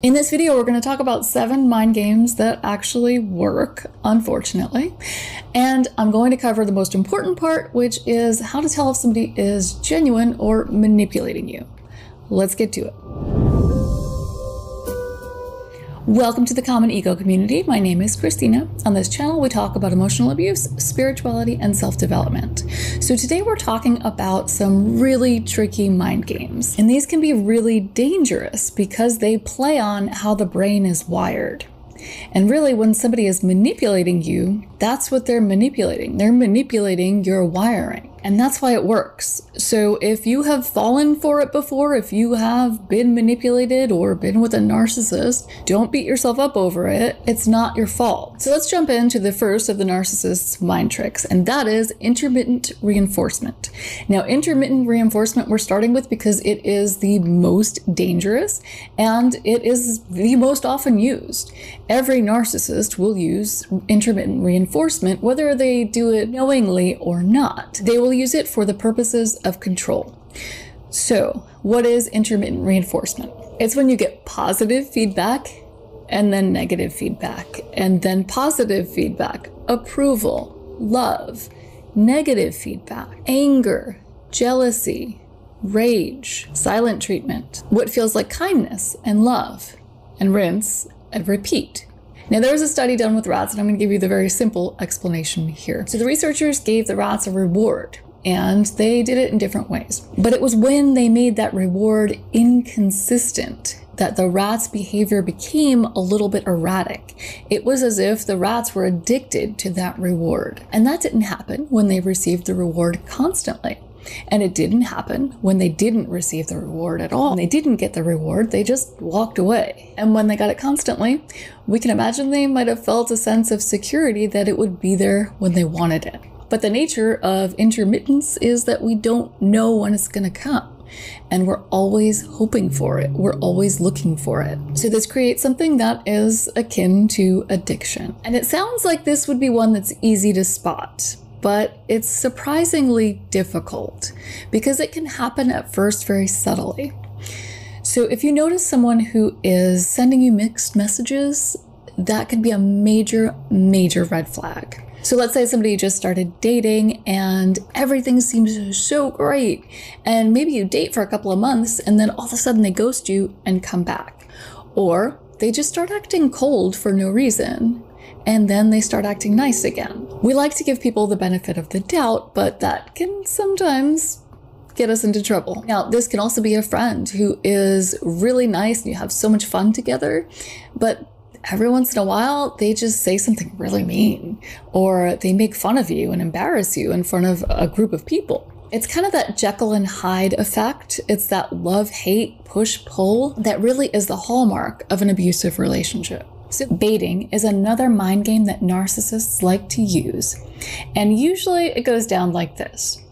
In this video, we're going to talk about 7 mind games that actually work, unfortunately. And I'm going to cover the most important part, which is how to tell if somebody is genuine or manipulating you. Let's get to it. Welcome to the Common Ego Community. My name is Christina. On this channel, we talk about emotional abuse, spirituality, and self-development. So today we're talking about some really tricky mind games. And these can be really dangerous because they play on how the brain is wired. And really, when somebody is manipulating you, that's what they're manipulating. They're manipulating your wiring. And that's why it works. So if you have fallen for it before, if you have been manipulated or been with a narcissist, don't beat yourself up over it. It's not your fault. So let's jump into the first of the narcissist's mind tricks, and that is intermittent reinforcement. Now, intermittent reinforcement we're starting with because it is the most dangerous and it is the most often used. Every narcissist will use intermittent reinforcement, whether they do it knowingly or not. They will use it for the purposes of control. So, what is intermittent reinforcement? It's when you get positive feedback and then negative feedback and then positive feedback, approval, love, negative feedback, anger, jealousy, rage, silent treatment, what feels like kindness and love, and rinse and repeat. Now, there was a study done with rats, and I'm going to give you the very simple explanation here. So the researchers gave the rats a reward, and they did it in different ways. But it was when they made that reward inconsistent that the rats' behavior became a little bit erratic. It was as if the rats were addicted to that reward. And that didn't happen when they received the reward constantly. And it didn't happen when they didn't receive the reward at all. When they didn't get the reward, they just walked away. And when they got it constantly, we can imagine they might have felt a sense of security that it would be there when they wanted it. But the nature of intermittence is that we don't know when it's going to come. And we're always hoping for it. We're always looking for it. So this creates something that is akin to addiction. And it sounds like this would be one that's easy to spot. But it's surprisingly difficult because it can happen at first very subtly. So if you notice someone who is sending you mixed messages, that can be a major, major red flag. So let's say somebody just started dating and everything seems so great. And maybe you date for a couple of months and then all of a sudden they ghost you and come back. Or they just start acting cold for no reason. And then they start acting nice again. We like to give people the benefit of the doubt, but that can sometimes get us into trouble. Now, this can also be a friend who is really nice and you have so much fun together, but every once in a while, they just say something really mean, or they make fun of you and embarrass you in front of a group of people. It's kind of that Jekyll and Hyde effect. It's that love-hate, push-pull that really is the hallmark of an abusive relationship. So baiting is another mind game that narcissists like to use, and usually it goes down like this.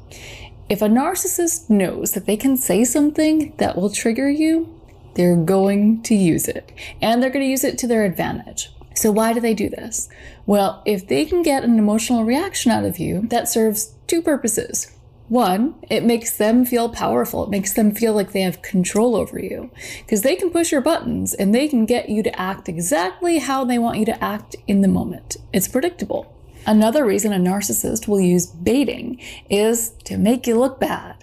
If a narcissist knows that they can say something that will trigger you, they're going to use it, and they're going to use it to their advantage. So why do they do this? Well, if they can get an emotional reaction out of you, that serves two purposes. One, it makes them feel powerful. It makes them feel like they have control over you because they can push your buttons and they can get you to act exactly how they want you to act in the moment. It's predictable. Another reason a narcissist will use baiting is to make you look bad.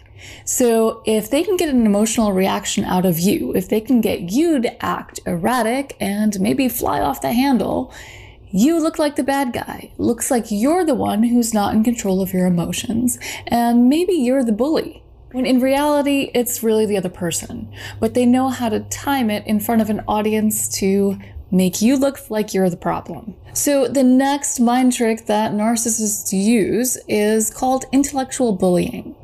So if they can get an emotional reaction out of you, if they can get you to act erratic and maybe fly off the handle, you look like the bad guy. Looks like you're the one who's not in control of your emotions, and maybe you're the bully. When in reality, it's really the other person, but they know how to time it in front of an audience to make you look like you're the problem. So the next mind trick that narcissists use is called intellectual bullying.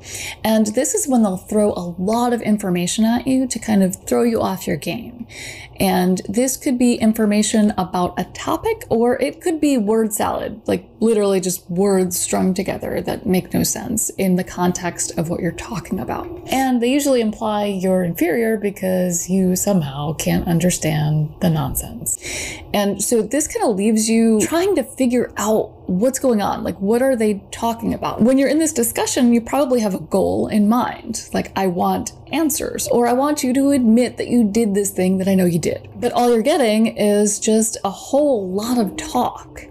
And this is when they'll throw a lot of information at you to kind of throw you off your game. And this could be information about a topic, or it could be word salad, like literally just words strung together that make no sense in the context of what you're talking about. And they usually imply you're inferior because you somehow can't understand the nonsense. And so this kind of leaves you trying to figure out what's going on? Like, what are they talking about? When you're in this discussion, you probably have a goal in mind. Like, I want answers, or I want you to admit that you did this thing that I know you did. But all you're getting is just a whole lot of talk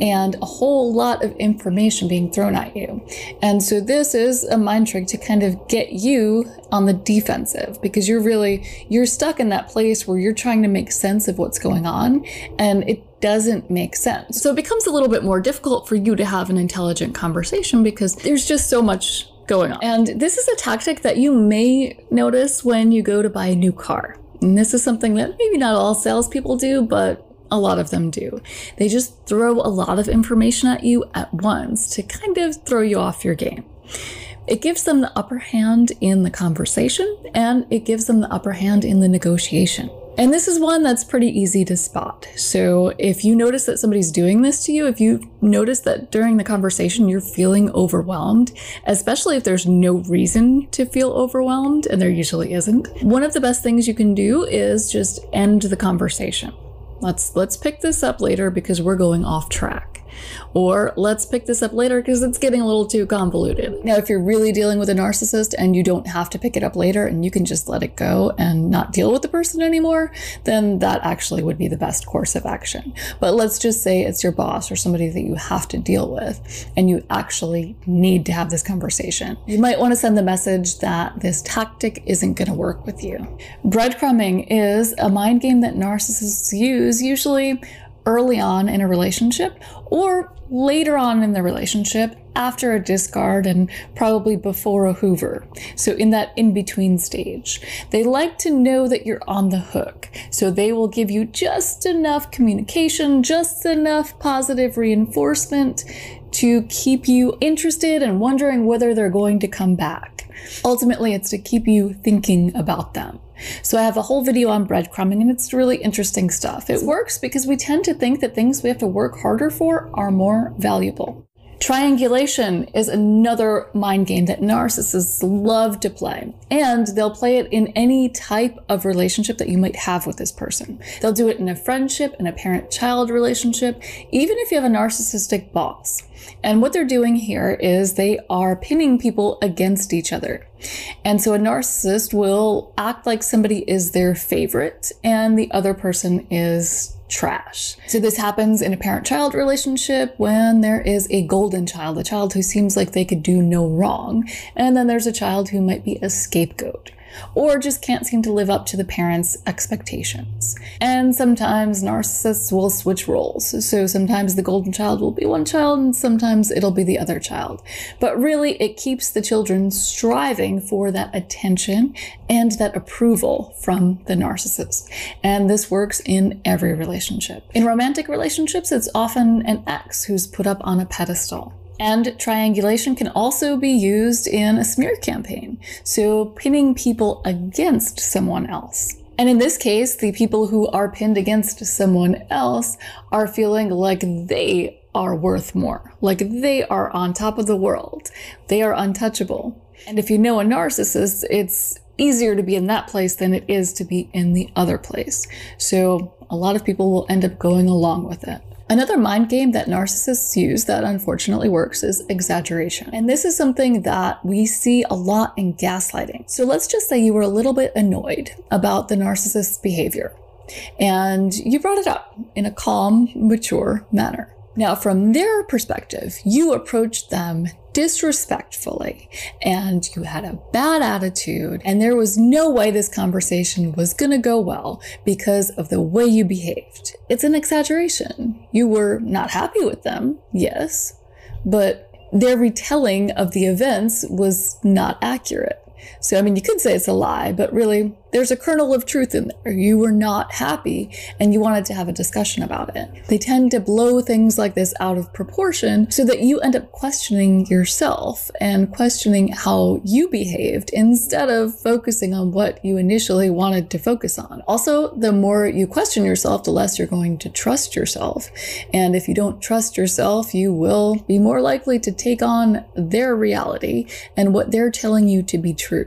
and a whole lot of information being thrown at you. And so this is a mind trick to kind of get you on the defensive, because you're stuck in that place where you're trying to make sense of what's going on, and it doesn't make sense. So it becomes a little bit more difficult for you to have an intelligent conversation because there's just so much going on. And this is a tactic that you may notice when you go to buy a new car. And this is something that maybe not all salespeople do, but a lot of them do. They just throw a lot of information at you at once to kind of throw you off your game. It gives them the upper hand in the conversation, and it gives them the upper hand in the negotiation. And this is one that's pretty easy to spot. So if you notice that somebody's doing this to you, if you notice that during the conversation you're feeling overwhelmed, especially if there's no reason to feel overwhelmed, and there usually isn't, one of the best things you can do is just end the conversation. Let's pick this up later because we're going off track. Or let's pick this up later because it's getting a little too convoluted. Now, if you're really dealing with a narcissist and you don't have to pick it up later and you can just let it go and not deal with the person anymore, then that actually would be the best course of action. But let's just say it's your boss or somebody that you have to deal with and you actually need to have this conversation. You might want to send the message that this tactic isn't going to work with you. Breadcrumbing is a mind game that narcissists use usually early on in a relationship or later on in the relationship after a discard and probably before a Hoover. So in that in-between stage, they like to know that you're on the hook. So they will give you just enough communication, just enough positive reinforcement to keep you interested and wondering whether they're going to come back. Ultimately, it's to keep you thinking about them. So I have a whole video on breadcrumbing, and it's really interesting stuff. It works because we tend to think that things we have to work harder for are more valuable. Triangulation is another mind game that narcissists love to play, and they'll play it in any type of relationship that you might have with this person. They'll do it in a friendship, in a parent-child relationship, even if you have a narcissistic boss. And what they're doing here is they are pinning people against each other. And so a narcissist will act like somebody is their favorite and the other person is trash. So this happens in a parent-child relationship when there is a golden child, a child who seems like they could do no wrong, and then there's a child who might be a scapegoat or just can't seem to live up to the parents' expectations. And sometimes narcissists will switch roles. So sometimes the golden child will be one child and sometimes it'll be the other child. But really, it keeps the children striving for that attention and that approval from the narcissist. And this works in every relationship. In romantic relationships, it's often an ex who's put up on a pedestal. And triangulation can also be used in a smear campaign, so pinning people against someone else. And in this case, the people who are pinned against someone else are feeling like they are worth more, like they are on top of the world, they are untouchable. And if you know a narcissist, it's easier to be in that place than it is to be in the other place. So a lot of people will end up going along with it. Another mind game that narcissists use that unfortunately works is exaggeration. And this is something that we see a lot in gaslighting. So let's just say you were a little bit annoyed about the narcissist's behavior, and you brought it up in a calm, mature manner. Now, from their perspective, you approached them disrespectfully and you had a bad attitude and there was no way this conversation was going to go well because of the way you behaved. It's an exaggeration. You were not happy with them, yes, but their retelling of the events was not accurate. So, I mean, you could say it's a lie, but really there's a kernel of truth in there. You were not happy and you wanted to have a discussion about it. They tend to blow things like this out of proportion so that you end up questioning yourself and questioning how you behaved instead of focusing on what you initially wanted to focus on. Also, the more you question yourself, the less you're going to trust yourself. And if you don't trust yourself, you will be more likely to take on their reality and what they're telling you to be true.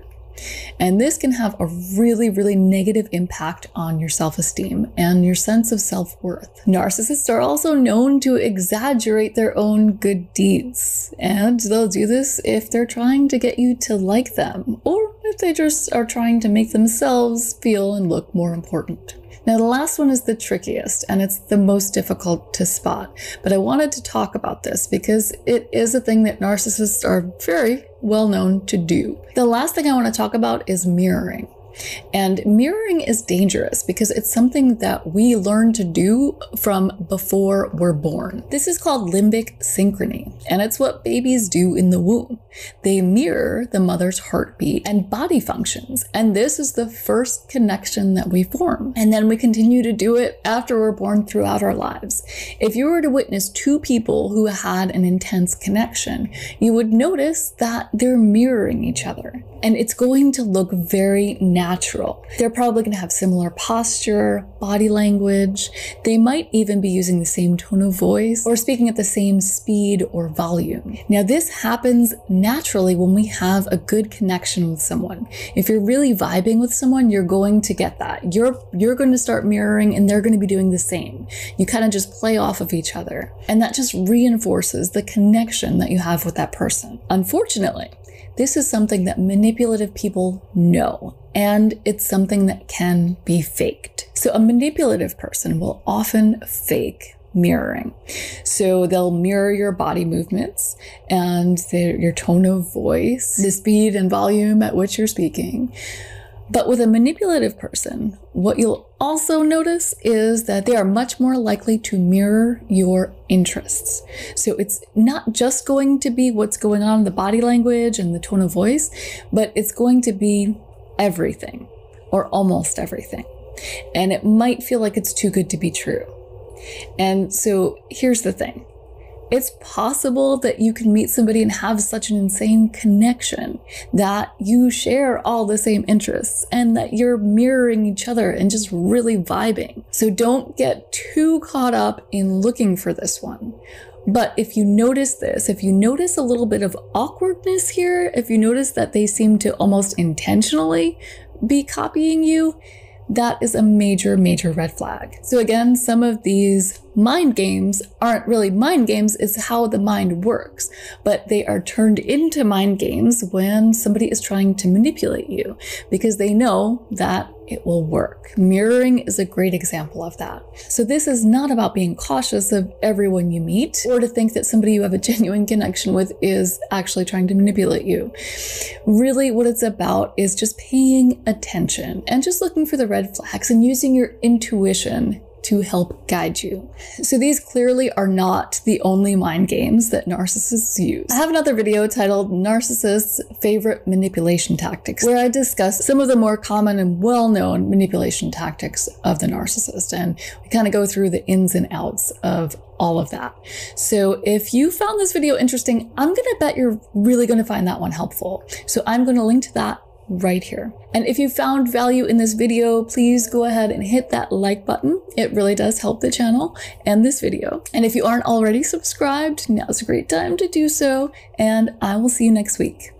And this can have a really, really negative impact on your self-esteem and your sense of self-worth. Narcissists are also known to exaggerate their own good deeds, and they'll do this if they're trying to get you to like them, or if they just are trying to make themselves feel and look more important. Now, the last one is the trickiest, and it's the most difficult to spot. But I wanted to talk about this because it is a thing that narcissists are very well known to do. The last thing I want to talk about is mirroring. And mirroring is dangerous because it's something that we learn to do from before we're born. This is called limbic synchrony, and it's what babies do in the womb. They mirror the mother's heartbeat and body functions, and this is the first connection that we form. And then we continue to do it after we're born throughout our lives. If you were to witness two people who had an intense connection, you would notice that they're mirroring each other, and it's going to look very natural. They're probably going to have similar posture, body language. They might even be using the same tone of voice or speaking at the same speed or volume. Now, this happens naturally when we have a good connection with someone. If you're really vibing with someone, you're going to get that. You're going to start mirroring, and they're going to be doing the same. You kind of just play off of each other, and that just reinforces the connection that you have with that person. Unfortunately, this is something that manipulative people know, and it's something that can be faked. So a manipulative person will often fake mirroring. So they'll mirror your body movements and your tone of voice, the speed and volume at which you're speaking. But with a manipulative person, what you'll also notice is that they are much more likely to mirror your interests. So it's not just going to be what's going on in the body language and the tone of voice, but it's going to be everything, or almost everything. And it might feel like it's too good to be true. And so here's the thing. It's possible that you can meet somebody and have such an insane connection that you share all the same interests and that you're mirroring each other and just really vibing. So don't get too caught up in looking for this one. But if you notice this, if you notice a little bit of awkwardness here, if you notice that they seem to almost intentionally be copying you, that is a major, major red flag. So again, some of these mind games aren't really mind games, it's how the mind works, but they are turned into mind games when somebody is trying to manipulate you because they know that it will work. Mirroring is a great example of that. So this is not about being cautious of everyone you meet or to think that somebody you have a genuine connection with is actually trying to manipulate you. Really what it's about is just paying attention and just looking for the red flags and using your intuition to help guide you. So these clearly are not the only mind games that narcissists use. I have another video titled Narcissists' Favorite Manipulation Tactics, where I discuss some of the more common and well-known manipulation tactics of the narcissist. And we kind of go through the ins and outs of all of that. So if you found this video interesting, I'm gonna bet you're really gonna find that one helpful. So I'm gonna link to that right here. And if you found value in this video, please go ahead and hit that like button. It really does help the channel and this video. And if you aren't already subscribed, now's a great time to do so. And I will see you next week.